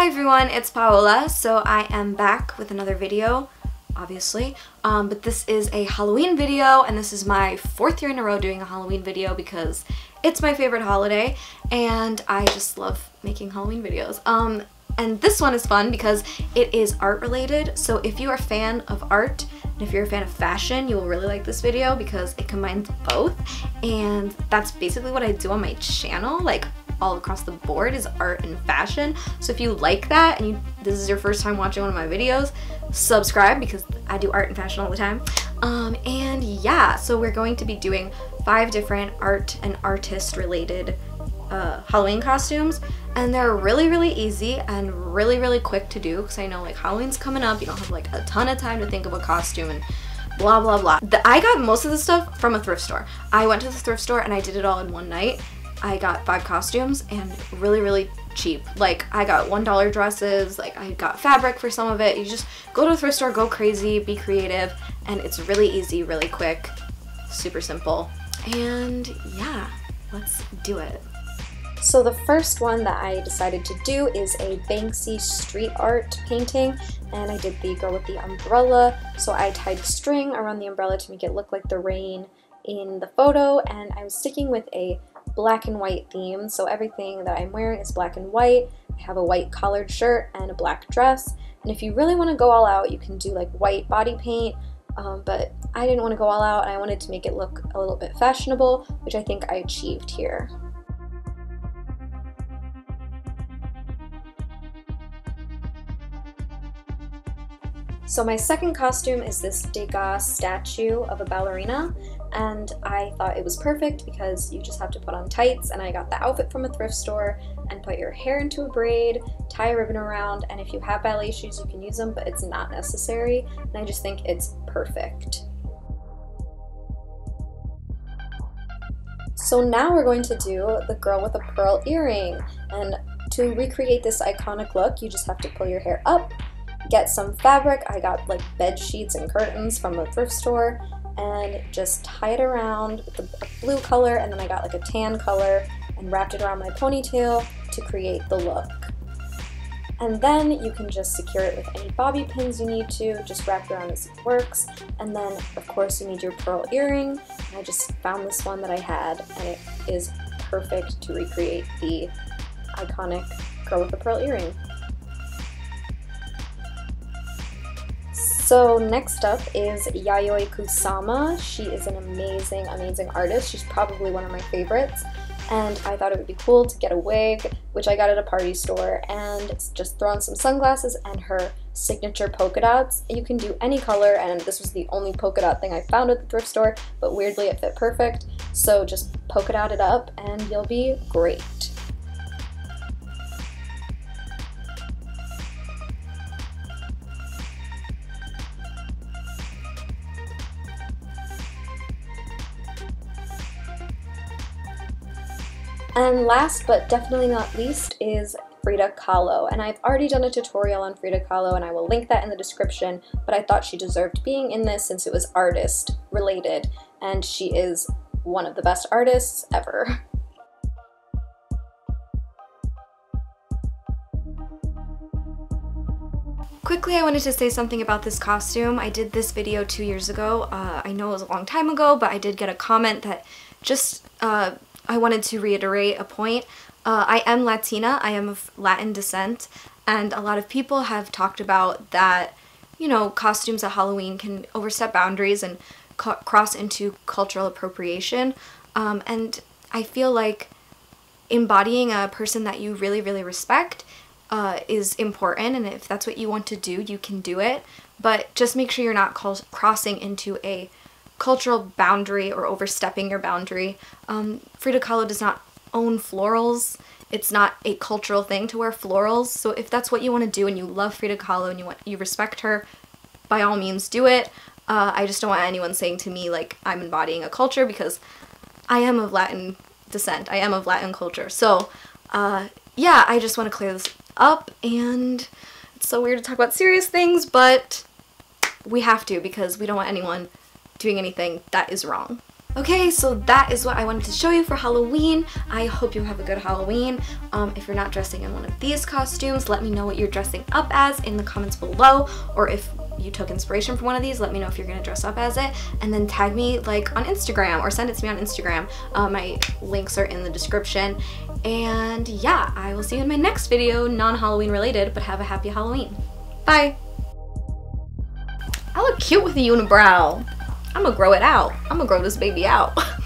Hi everyone, it's Paola. So I am back with another video, obviously, but this is a Halloween video, and this is my fourth year in a row doing a Halloween video because it's my favorite holiday and I just love making Halloween videos. And this one is fun because it is art related, so if you are a fan of art and if you're a fan of fashion, you will really like this video because it combines both, and that's basically what I do on my channel. Like, all across the board is art and fashion. So if you like that and this is your first time watching one of my videos, subscribe because I do art and fashion all the time. And yeah, so we're going to be doing 5 different art and artist related Halloween costumes, and they're really easy and really quick to do because I know, like, Halloween's coming up, you don't have like a ton of time to think of a costume and blah blah blah. I got most of the stuff from a thrift store. I went to the thrift store and I did it all in one night. I got 5 costumes, and really cheap. Like, I got $1 dresses, like I got fabric for some of it. You just go to a thrift store, go crazy, be creative, and it's really easy, really quick, super simple. And yeah, let's do it. So the first one that I decided to do is a Banksy street art painting, and I did the girl with the umbrella. So I tied string around the umbrella to make it look like the rain in the photo, and I was sticking with a black and white theme, so everything that I'm wearing is black and white. I have a white collared shirt and a black dress, and if you really want to go all out, you can do like white body paint, but I didn't want to go all out and I wanted to make it look a little bit fashionable, which I think I achieved here. So my second costume is this Degas statue of a ballerina, and I thought it was perfect because you just have to put on tights, and I got the outfit from a thrift store, and put your hair into a braid, tie a ribbon around, and if you have ballet shoes you can use them, but it's not necessary, and I just think it's perfect. So now we're going to do the girl with a pearl earring, and to recreate this iconic look you just have to pull your hair up, get some fabric. I got like bed sheets and curtains from a thrift store, and just tie it around with a blue color, and then I got like a tan color and wrapped it around my ponytail to create the look. And then you can just secure it with any bobby pins you need to, just wrap it around as it works. And then of course you need your pearl earring, and I just found this one that I had, and it is perfect to recreate the iconic girl with a pearl earring. So next up is Yayoi Kusama. She is an amazing artist. She's probably one of my favorites, and I thought it would be cool to get a wig, which I got at a party store, and just throw on some sunglasses and her signature polka dots. You can do any color, and this was the only polka dot thing I found at the thrift store, but weirdly it fit perfect, so just polka dot it up and you'll be great. And last but definitely not least is Frida Kahlo, and I've already done a tutorial on Frida Kahlo and I will link that in the description, but I thought she deserved being in this since it was artist related, and she is one of the best artists ever. Quickly, I wanted to say something about this costume. I did this video 2 years ago. I know it was a long time ago, but I did get a comment that just I wanted to reiterate a point. I am Latina, I am of Latin descent, and a lot of people have talked about that, you know, costumes at Halloween can overstep boundaries and cross into cultural appropriation, and I feel like embodying a person that you really respect is important, and if that's what you want to do, you can do it, but just make sure you're not crossing into a cultural boundary or overstepping your boundary. Frida Kahlo does not own florals. It's not a cultural thing to wear florals, so if that's what you want to do and you love Frida Kahlo and you respect her, by all means do it. I just don't want anyone saying to me like I'm embodying a culture, because I am of Latin descent. I am of Latin culture. So yeah, I just want to clear this up, and it's so weird to talk about serious things, but we have to because we don't want anyone doing anything that is wrong. Okay, so that is what I wanted to show you for Halloween. I hope you have a good Halloween. If you're not dressing in one of these costumes, let me know what you're dressing up as in the comments below, or if you took inspiration from one of these, let me know if you're gonna dress up as it, and then tag me like on Instagram or send it to me on Instagram. My links are in the description. And yeah, I will see you in my next video, non-Halloween related, but have a happy Halloween. Bye. I look cute with a unibrow. I'm gonna grow it out. I'm gonna grow this baby out.